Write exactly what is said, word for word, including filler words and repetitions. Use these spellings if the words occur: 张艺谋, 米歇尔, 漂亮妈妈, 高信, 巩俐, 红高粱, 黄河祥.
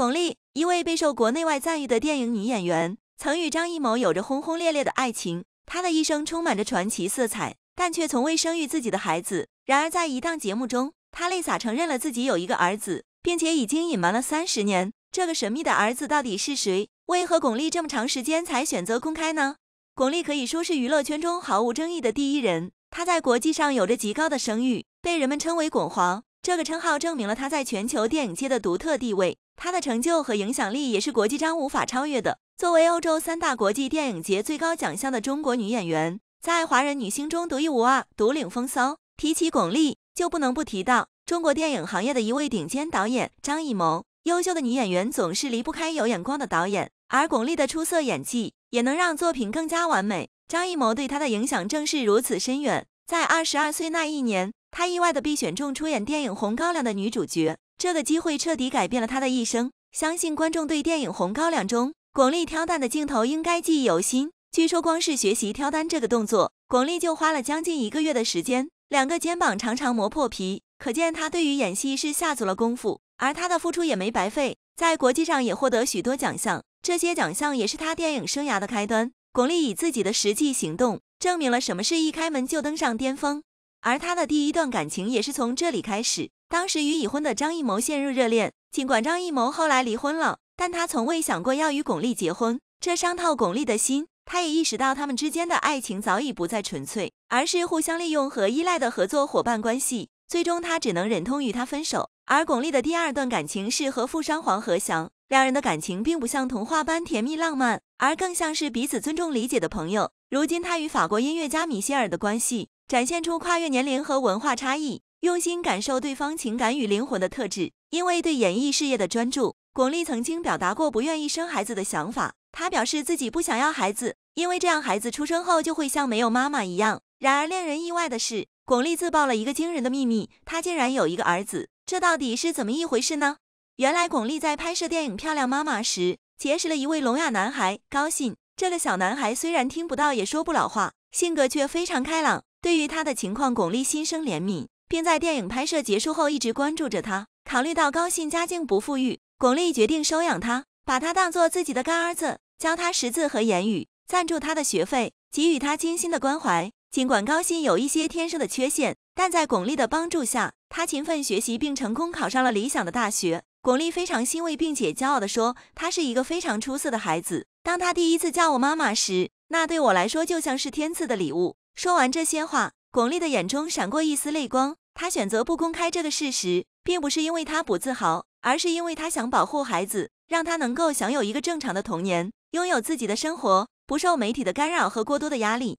巩俐，一位备受国内外赞誉的电影女演员，曾与张艺谋有着轰轰烈烈的爱情。她的一生充满着传奇色彩，但却从未生育自己的孩子。然而在一档节目中，她泪洒承认了自己有一个儿子，并且已经隐瞒了三十年。这个神秘的儿子到底是谁？为何巩俐这么长时间才选择公开呢？巩俐可以说是娱乐圈中毫无争议的第一人，她在国际上有着极高的声誉，被人们称为“巩皇”。这个称号证明了她在全球电影界的独特地位，她的成就和影响力也是国际上无法超越的。作为欧洲三大国际电影节最高奖项的中国女演员，在华人女星中独一无二，独领风骚。提起巩俐，就不能不提到中国电影行业的一位顶尖导演张艺谋。优秀的女演员总是离不开有眼光的导演，而巩俐的出色演技也能让作品更加完美。张艺谋对她的影响正是如此深远。在二十二岁那一年，她意外的被选中出演电影《红高粱》的女主角，这个机会彻底改变了她的一生。相信观众对电影《红高粱》中巩俐挑担的镜头应该记忆犹新。据说光是学习挑担这个动作，巩俐就花了将近一个月的时间，两个肩膀常常磨破皮，可见她对于演戏是下足了功夫。而她的付出也没白费，在国际上也获得许多奖项，这些奖项也是她电影生涯的开端。巩俐以自己的实际行动证明了什么是一开门就登上巅峰，而她的第一段感情也是从这里开始。当时与已婚的张艺谋陷入热恋，尽管张艺谋后来离婚了，但他从未想过要与巩俐结婚，这伤透巩俐的心。他也意识到他们之间的爱情早已不再纯粹，而是互相利用和依赖的合作伙伴关系，最终他只能忍痛与她分手。而巩俐的第二段感情是和富商黄河祥，两人的感情并不像童话般甜蜜浪漫，而更像是彼此尊重理解的朋友。如今她与法国音乐家米歇尔的关系展现出跨越年龄和文化差异，用心感受对方情感与灵魂的特质。因为对演艺事业的专注，巩俐曾经表达过不愿意生孩子的想法。她表示自己不想要孩子，因为这样孩子出生后就会像没有妈妈一样。然而令人意外的是，巩俐自曝了一个惊人的秘密，她竟然有一个儿子。这到底是怎么一回事呢？原来巩俐在拍摄电影《漂亮妈妈》时结识了一位聋哑男孩高信。这个小男孩虽然听不到也说不了话，性格却非常开朗。对于他的情况，巩俐心生怜悯，并在电影拍摄结束后一直关注着他。考虑到高信家境不富裕，巩俐决定收养他，把他当作自己的干儿子，教他识字和言语，赞助他的学费，给予他精心的关怀。尽管高信有一些天生的缺陷，但在巩俐的帮助下，他勤奋学习并成功考上了理想的大学。巩俐非常欣慰，并且骄傲地说，他是一个非常出色的孩子。当他第一次叫我妈妈时，那对我来说就像是天赐的礼物。说完这些话，巩俐的眼中闪过一丝泪光。她选择不公开这个事实，并不是因为她不自豪，而是因为她想保护孩子，让他能够享有一个正常的童年，拥有自己的生活，不受媒体的干扰和过多的压力。